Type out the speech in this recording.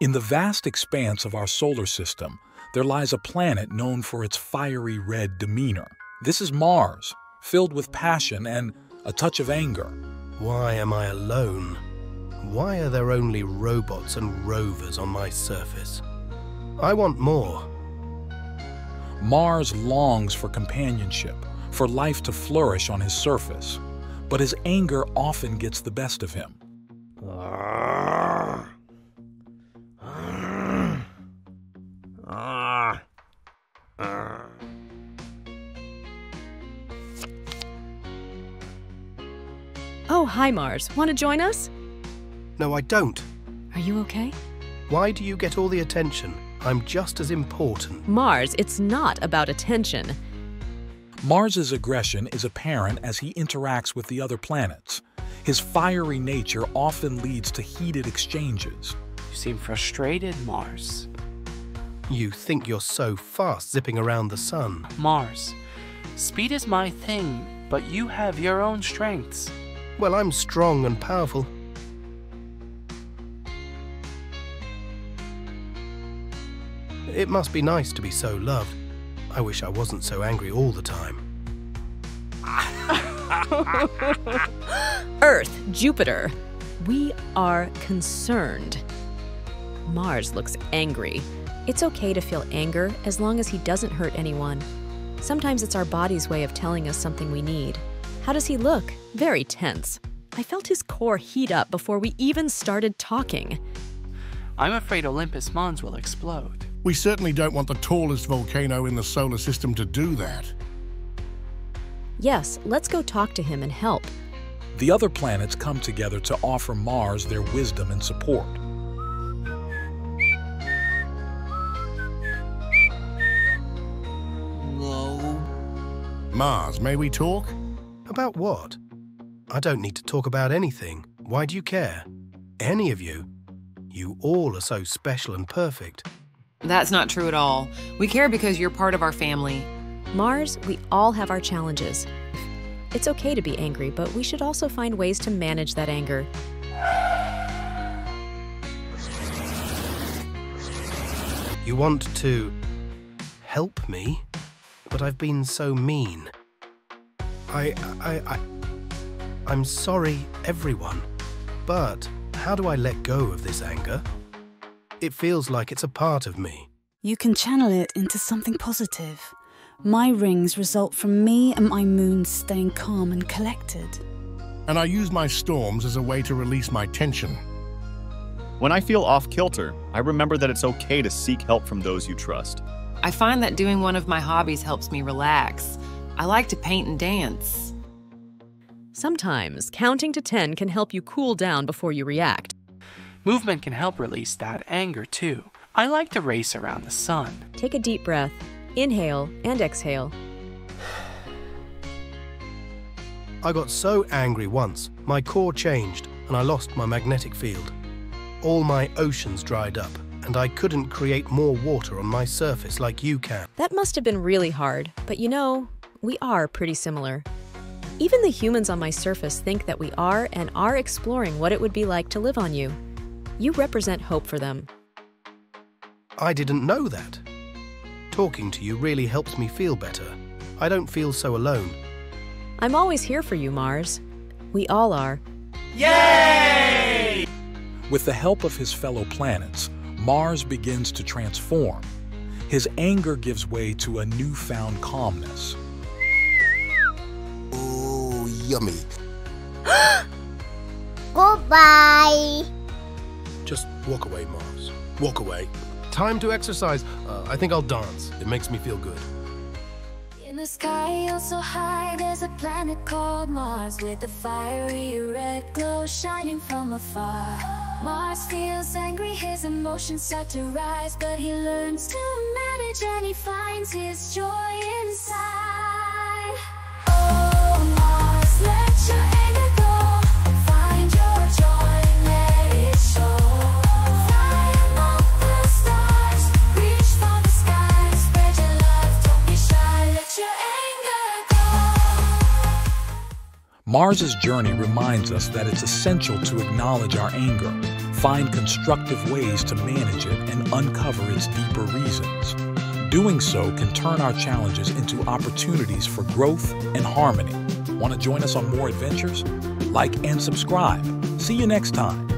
In the vast expanse of our solar system, there lies a planet known for its fiery red demeanor. This is Mars, filled with passion and a touch of anger. Why am I alone? Why are there only robots and rovers on my surface? I want more. Mars longs for companionship, for life to flourish on his surface, but his anger often gets the best of him. Oh, hi, Mars. Want to join us? No, I don't. Are you okay? Why do you get all the attention? I'm just as important. Mars, it's not about attention. Mars's aggression is apparent as he interacts with the other planets. His fiery nature often leads to heated exchanges. You seem frustrated, Mars. You think you're so fast zipping around the sun. Mars, speed is my thing, but you have your own strengths. Well, I'm strong and powerful. It must be nice to be so loved. I wish I wasn't so angry all the time. Earth, Jupiter, we are concerned. Mars looks angry. It's okay to feel anger as long as he doesn't hurt anyone. Sometimes it's our body's way of telling us something we need. How does he look? Very tense. I felt his core heat up before we even started talking. I'm afraid Olympus Mons will explode. We certainly don't want the tallest volcano in the solar system to do that. Yes, let's go talk to him and help. The other planets come together to offer Mars their wisdom and support. Hello? Mars, may we talk? About what? I don't need to talk about anything. Why do you care? Any of you? You all are so special and perfect. That's not true at all. We care because you're part of our family. Mars, we all have our challenges. It's okay to be angry, but we should also find ways to manage that anger. You want to help me, but I've been so mean. I'm sorry, everyone, but how do I let go of this anger? It feels like it's a part of me. You can channel it into something positive. My rings result from me and my moon staying calm and collected. And I use my storms as a way to release my tension. When I feel off-kilter, I remember that it's okay to seek help from those you trust. I find that doing one of my hobbies helps me relax. I like to paint and dance. Sometimes, counting to 10 can help you cool down before you react. Movement can help release that anger, too. I like to race around the sun. Take a deep breath. Inhale and exhale. I got so angry once, my core changed, and I lost my magnetic field. All my oceans dried up, and I couldn't create more water on my surface like you can. That must have been really hard, but you know, we are pretty similar. Even the humans on my surface think that we are and are exploring what it would be like to live on you. You represent hope for them. I didn't know that. Talking to you really helps me feel better. I don't feel so alone. I'm always here for you, Mars. We all are. Yay! With the help of his fellow planets, Mars begins to transform. His anger gives way to a newfound calmness. Oh, yummy. Goodbye. Just walk away, Mars. Walk away. Time to exercise. I think I'll dance. It makes me feel good. In the sky oh so high, there's a planet called Mars with a fiery red glow shining from afar. Mars feels angry, his emotions start to rise, but he learns to manage and he finds his joy inside. Oh, Mars, let your anger go. Find your joy, let it show. Mars's journey reminds us that it's essential to acknowledge our anger, find constructive ways to manage it, and uncover its deeper reasons. Doing so can turn our challenges into opportunities for growth and harmony. Want to join us on more adventures? Like and subscribe. See you next time.